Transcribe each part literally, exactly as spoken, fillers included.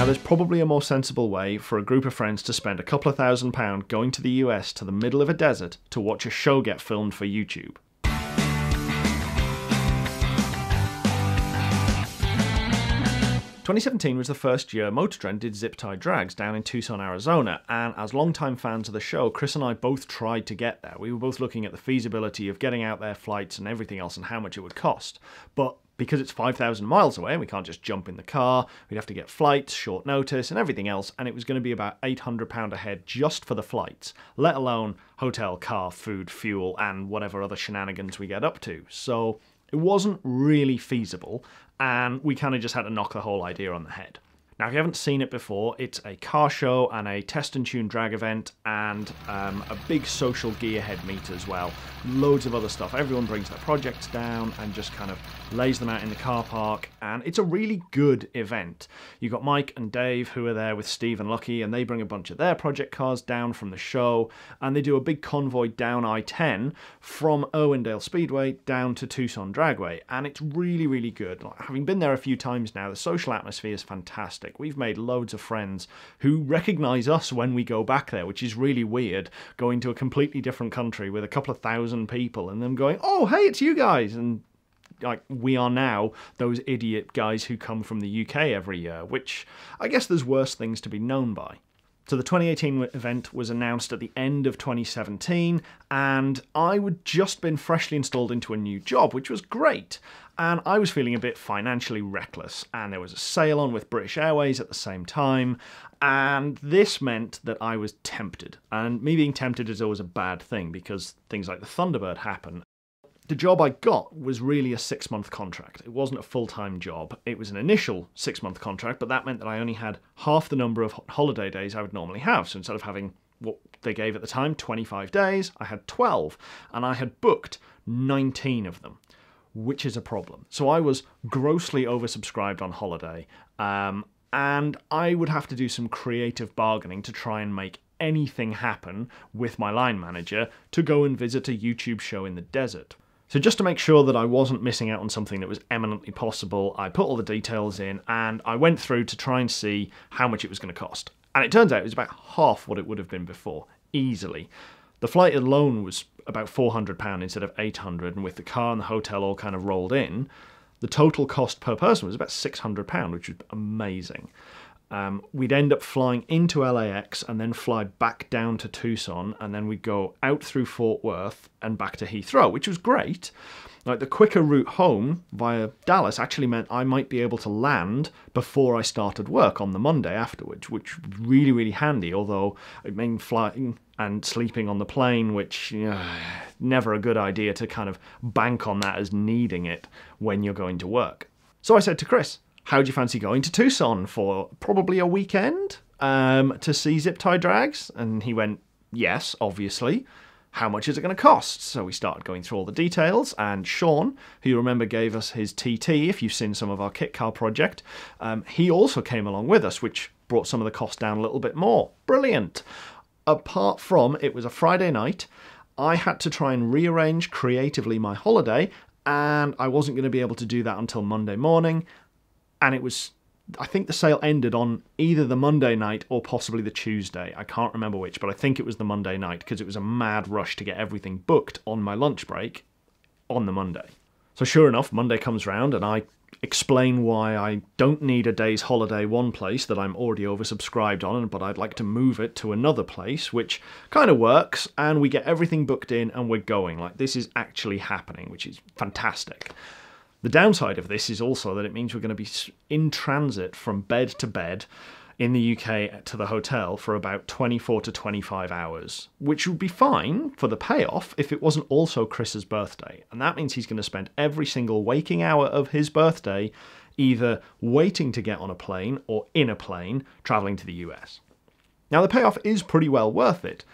Now there's probably a more sensible way for a group of friends to spend a couple of thousand pounds going to the U S to the middle of a desert to watch a show get filmed for YouTube. twenty seventeen was the first year Motor Trend did Zip Tie Drags down in Tucson, Arizona, and as longtime fans of the show, Chris and I both tried to get there. We were both looking at the feasibility of getting out there, flights and everything else, and how much it would cost. But because it's five thousand miles away and we can't just jump in the car, we'd have to get flights, short notice and everything else, and it was going to be about eight hundred pounds a head just for the flights, let alone hotel, car, food, fuel and whatever other shenanigans we get up to. So it wasn't really feasible, and we kind of just had to knock the whole idea on the head. Now, if you haven't seen it before, it's a car show and a test and tune drag event and um, a big social gearhead meet as well. Loads of other stuff. Everyone brings their projects down and just kind of lays them out in the car park, and it's a really good event. You've got Mike and Dave who are there with Steve and Lucky, and they bring a bunch of their project cars down from the show, and they do a big convoy down I ten from Irwindale Speedway down to Tucson Dragway, and it's really, really good. Like, having been there a few times now, the social atmosphere is fantastic. We've made loads of friends who recognise us when we go back there, which is really weird, going to a completely different country with a couple of thousand people and them going, oh, hey, it's you guys. And like, we are now those idiot guys who come from the U K every year, which I guess there's worse things to be known by. So the twenty eighteen event was announced at the end of twenty seventeen, and I had just been freshly installed into a new job, which was great. And I was feeling a bit financially reckless, and there was a sale on with British Airways at the same time, and this meant that I was tempted. And me being tempted is always a bad thing, because things like the Thunderbird happen. The job I got was really a six-month contract. It wasn't a full-time job. It was an initial six-month contract, but that meant that I only had half the number of holiday days I would normally have. So instead of having what they gave at the time, twenty-five days, I had twelve, and I had booked nineteen of them, which is a problem. So I was grossly oversubscribed on holiday, um, and I would have to do some creative bargaining to try and make anything happen with my line manager to go and visit a YouTube show in the desert. So just to make sure that I wasn't missing out on something that was eminently possible, I put all the details in and I went through to try and see how much it was going to cost. And it turns out it was about half what it would have been before, easily. The flight alone was about four hundred pounds instead of eight hundred, and with the car and the hotel all kind of rolled in, the total cost per person was about six hundred pounds, which was amazing. Um, we'd end up flying into L A X and then fly back down to Tucson, and then we'd go out through Fort Worth and back to Heathrow, which was great. Like, the quicker route home via Dallas actually meant I might be able to land before I started work on the Monday afterwards, which was really, really handy, although it meant flying and sleeping on the plane, which, you know, never a good idea to kind of bank on that as needing it when you're going to work. So I said to Chris, how do you fancy going to Tucson for probably a weekend um, to see Zip Tie Drags? And he went, yes, obviously. How much is it going to cost? So we started going through all the details, and Sean, who you remember gave us his T T, if you've seen some of our kit car project, um, he also came along with us, which brought some of the cost down a little bit more. Brilliant. Apart from, it was a Friday night, I had to try and rearrange creatively my holiday, and I wasn't going to be able to do that until Monday morning. And it was, I think the sale ended on either the Monday night or possibly the Tuesday. I can't remember which, but I think it was the Monday night, because it was a mad rush to get everything booked on my lunch break on the Monday. So sure enough, Monday comes round and I explain why I don't need a day's holiday one place that I'm already oversubscribed on, but I'd like to move it to another place, which kind of works, and we get everything booked in and we're going. Like, this is actually happening, which is fantastic. The downside of this is also that it means we're going to be in transit from bed to bed in the U K to the hotel for about twenty-four to twenty-five hours, which would be fine for the payoff if it wasn't also Chris's birthday. And that means he's going to spend every single waking hour of his birthday either waiting to get on a plane or in a plane traveling to the U S. Now, the payoff is pretty well worth it.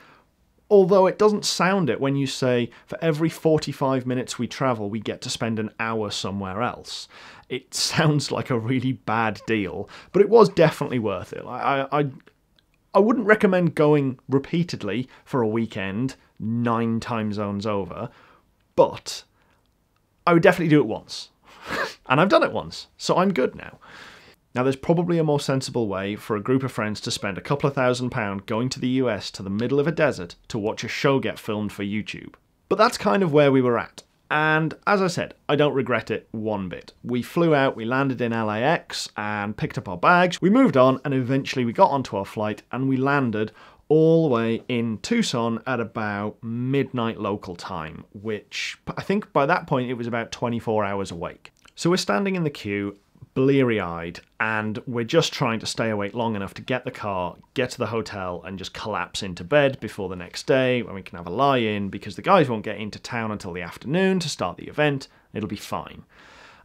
Although it doesn't sound it when you say, for every forty-five minutes we travel, we get to spend an hour somewhere else. It sounds like a really bad deal, but it was definitely worth it. I, I, I wouldn't recommend going repeatedly for a weekend, nine time zones over, but I would definitely do it once. And I've done it once, so I'm good now. Now there's probably a more sensible way for a group of friends to spend a couple of thousand pounds going to the U S to the middle of a desert to watch a show get filmed for YouTube. But that's kind of where we were at. And as I said, I don't regret it one bit. We flew out, we landed in L A X and picked up our bags, we moved on, and eventually we got onto our flight and we landed all the way in Tucson at about midnight local time, which I think by that point it was about twenty-four hours awake. So we're standing in the queue, bleary-eyed, and we're just trying to stay awake long enough to get the car, get to the hotel, and just collapse into bed before the next day when we can have a lie-in, because the guys won't get into town until the afternoon to start the event. It'll be fine.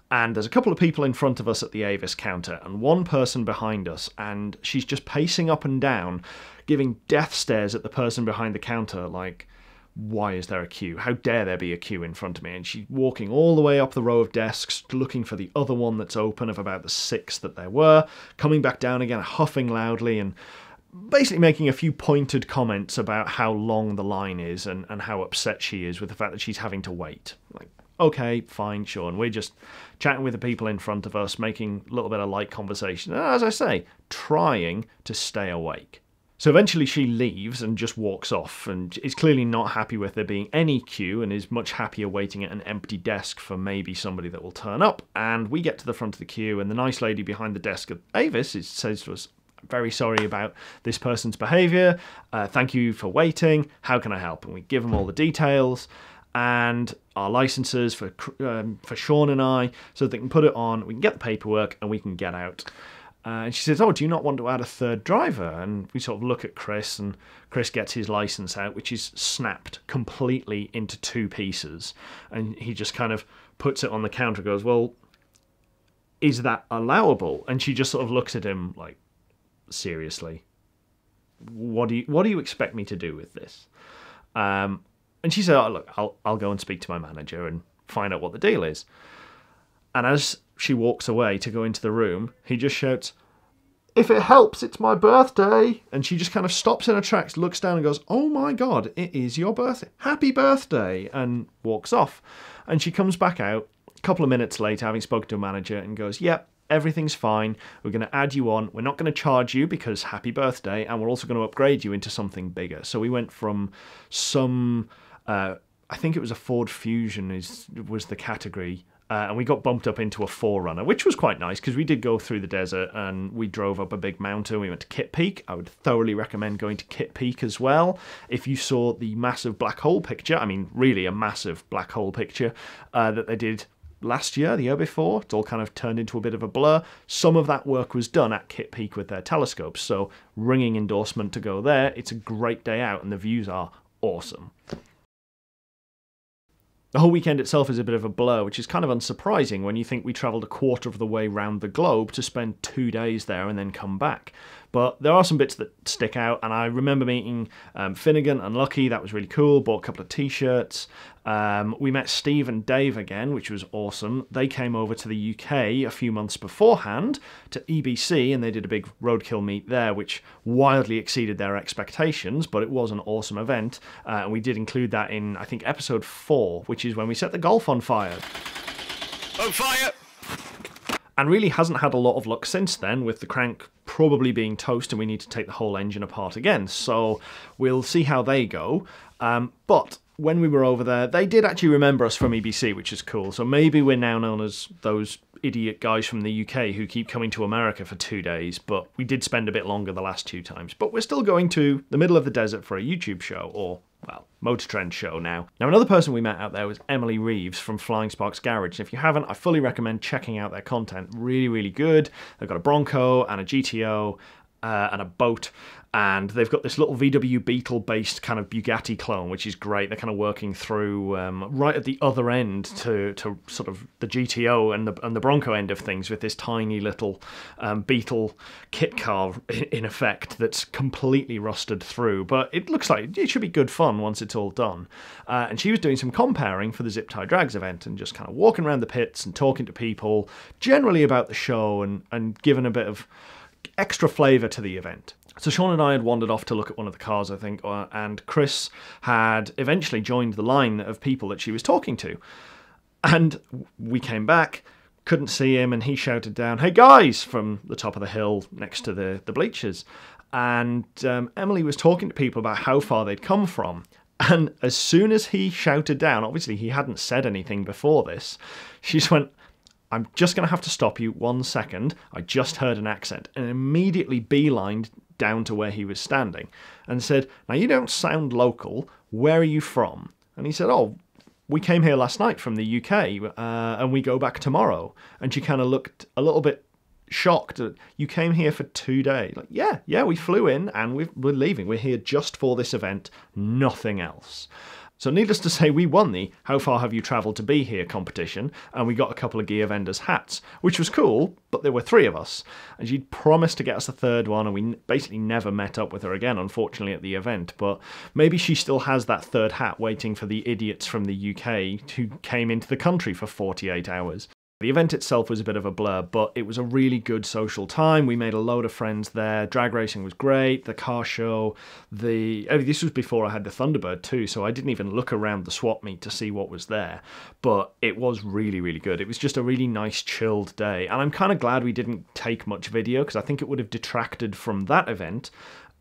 And there's a couple of people in front of us at the Avis counter, and one person behind us, and she's just pacing up and down, giving death stares at the person behind the counter, like, why is there a queue? How dare there be a queue in front of me? And she's walking all the way up the row of desks, looking for the other one that's open of about the six that there were, coming back down again, huffing loudly, and basically making a few pointed comments about how long the line is and, and how upset she is with the fact that she's having to wait. Like, okay, fine, sure. And we're just chatting with the people in front of us, making a little bit of light conversation, and as I say, trying to stay awake. So eventually she leaves and just walks off, and is clearly not happy with there being any queue and is much happier waiting at an empty desk for maybe somebody that will turn up. And we get to the front of the queue, and the nice lady behind the desk at Avis says to us, very sorry about this person's behaviour, uh, thank you for waiting, how can I help? And we give them all the details and our licences for, um, for Sean and I, so they can put it on, we can get the paperwork and we can get out. Uh, and she says, oh, do you not want to add a third driver? And we sort of look at Chris, and Chris gets his license out, which is snapped completely into two pieces. And he just kind of puts it on the counter and goes, well, is that allowable? And she just sort of looks at him like, seriously, what do you, what do you expect me to do with this? Um, and she said, oh, look, I'll, I'll go and speak to my manager and find out what the deal is. And as she walks away to go into the room, he just shouts, if it helps, it's my birthday. And she just kind of stops in her tracks, looks down and goes, oh my God, it is your birthday. Happy birthday. And walks off. And she comes back out a couple of minutes later, having spoken to a manager, and goes, yep, everything's fine. We're going to add you on. We're not going to charge you because happy birthday. And we're also going to upgrade you into something bigger. So we went from some, uh, I think it was a Ford Fusion is was the category. Uh, and we got bumped up into a four runner, which was quite nice because we did go through the desert and we drove up a big mountain. We went to Kitt Peak. I would thoroughly recommend going to Kitt Peak as well. If you saw the massive black hole picture, I mean, really a massive black hole picture uh, that they did last year, the year before, it's all kind of turned into a bit of a blur. Some of that work was done at Kitt Peak with their telescopes, so ringing endorsement to go there. It's a great day out and the views are awesome. The whole weekend itself is a bit of a blur, which is kind of unsurprising when you think we travelled a quarter of the way round the globe to spend two days there and then come back. But there are some bits that stick out, and I remember meeting um, Finnegan and Lucky. That was really cool, bought a couple of t-shirts. Um, we met Steve and Dave again, which was awesome. They came over to the U K a few months beforehand to E B C, and they did a big roadkill meet there, which wildly exceeded their expectations, but it was an awesome event. Uh, and we did include that in, I think, episode four, which is when we set the Golf on fire. On fire! And really hasn't had a lot of luck since then, with the crank probably being toast and we need to take the whole engine apart again. So we'll see how they go. Um, but when we were over there, they did actually remember us from E B C, which is cool. So maybe we're now known as those idiot guys from the U K who keep coming to America for two days, but we did spend a bit longer the last two times. But we're still going to the middle of the desert for a YouTube show, or, well, Motor Trend show now. Now, another person we met out there was Emily Reeves from Flying Sparks Garage. And if you haven't, I fully recommend checking out their content. Really, really good. They've got a Bronco and a G T O uh, and a boat. And they've got this little V W Beetle-based kind of Bugatti clone, which is great. They're kind of working through um, right at the other end to, to sort of the G T O and the, and the Bronco end of things with this tiny little um, Beetle kit car, in effect, that's completely rusted through. But it looks like it should be good fun once it's all done. Uh, and she was doing some comparing for the Zip Tie Drags event and just kind of walking around the pits and talking to people, generally about the show, and, and giving a bit of extra flavour to the event. So Sean and I had wandered off to look at one of the cars, I think, and Chris had eventually joined the line of people that she was talking to. And we came back, couldn't see him, and he shouted down, "Hey guys," from the top of the hill next to the, the bleachers. And um, Emily was talking to people about how far they'd come from. And as soon as he shouted down, obviously he hadn't said anything before this, she just went, "I'm just going to have to stop you one second. I just heard an accent," and immediately beelined down to where he was standing and said, "Now, you don't sound local. Where are you from?" And he said, "Oh, we came here last night from the U K, uh, and we go back tomorrow." And she kind of looked a little bit shocked. "You came here for two days? Like, yeah, yeah, we flew in and we're leaving. We're here just for this event, nothing else." So needless to say, we won the "How Far Have You Travelled to Be Here" competition, and we got a couple of Gear Vendors hats, which was cool, but there were three of us. And she'd promised to get us a third one, and we basically never met up with her again, unfortunately, at the event. But maybe she still has that third hat waiting for the idiots from the U K who came into the country for forty-eight hours. The event itself was a bit of a blur, but it was a really good social time. We made a load of friends there. Drag racing was great. The car show, the I mean, this was before I had the Thunderbird too, so I didn't even look around the swap meet to see what was there. But it was really, really good. It was just a really nice, chilled day. And I'm kind of glad we didn't take much video, because I think it would have detracted from that event.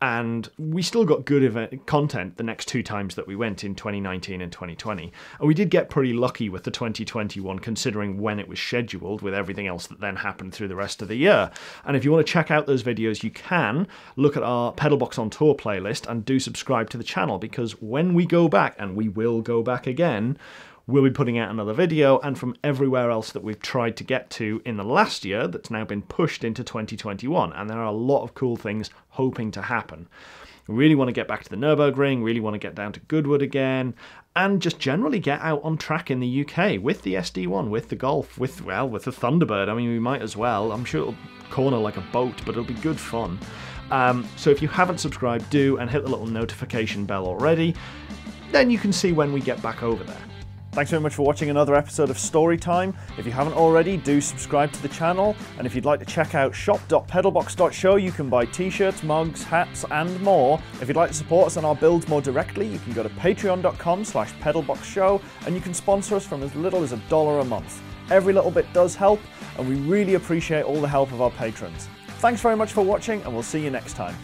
And we still got good event content the next two times that we went, in twenty nineteen and twenty twenty. And we did get pretty lucky with the twenty twenty-one, considering when it was scheduled, with everything else that then happened through the rest of the year. And if you want to check out those videos, you can look at our Pedalbox on Tour playlist, and do subscribe to the channel, because when we go back, and we will go back again, we'll be putting out another video. And from everywhere else that we've tried to get to in the last year, that's now been pushed into twenty twenty-one, and there are a lot of cool things hoping to happen. We really want to get back to the Nürburgring, really want to get down to Goodwood again, and just generally get out on track in the U K with the S D one, with the Golf, with, well, with the Thunderbird. I mean, we might as well. I'm sure it'll corner like a boat, but it'll be good fun. Um, so if you haven't subscribed, do, and hit the little notification bell already. Then you can see when we get back over there. Thanks very much for watching another episode of Storytime. If you haven't already, do subscribe to the channel. And if you'd like to check out shop dot pedalbox dot show, you can buy t-shirts, mugs, hats, and more. If you'd like to support us on our builds more directly, you can go to patreon dot com slash pedalbox show, and you can sponsor us from as little as a dollar a month. Every little bit does help, and we really appreciate all the help of our patrons. Thanks very much for watching, and we'll see you next time.